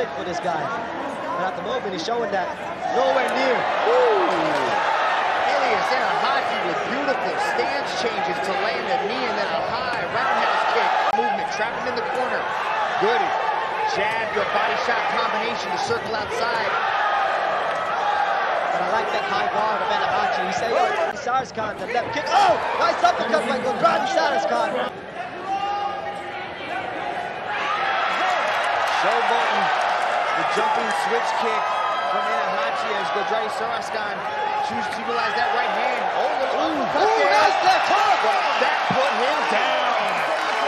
click for this guy. But at the moment, he's showing that nowhere near. Ilias Ennahachi with beautiful stance changes to land a knee and then a high roundhouse kick. Movement, trap him in the corner. Goody. Jab to a body shot combination to circle outside. And I like that high guard of Ennahachi. He said, oh, Saraskan, the left kick. Oh, nice uppercut by Godre Saraskan. Showboating the jumping switch kick from Ennahachi as Godre Saraskan chooses to utilize that right hand. Nice left hook! That put him down.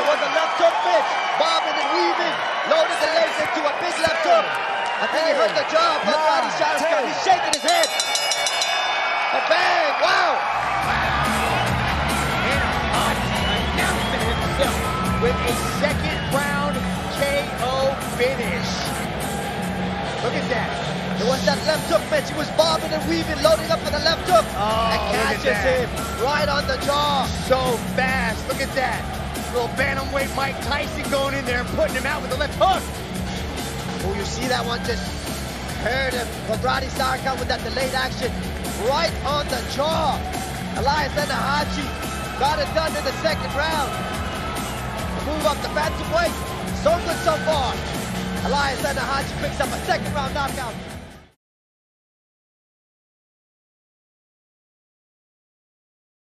It was a left hook pitch, bobbing and weaving, loaded the legs into a big left hook. I think he hurt the jaw, but Godre Saraskan, he's shaking his head. A bang! Wow! Ennahachi announcing himself with a second round KO. Finish. Look at that. It was that left hook match. He was bobbing and weaving, loading up for the left hook. Oh, and catches him right on the jaw. So fast. Look at that. Little bantamweight Mike Tyson going in there and putting him out with the left hook. Oh, you see that one just heard him. Guadrati Sarascon with that delayed action right on the jaw. Ilias Ennahachi got it done in the second round. Move up the bantamweight. So good so far. Ilias Ennahachi picks up a second round knockout.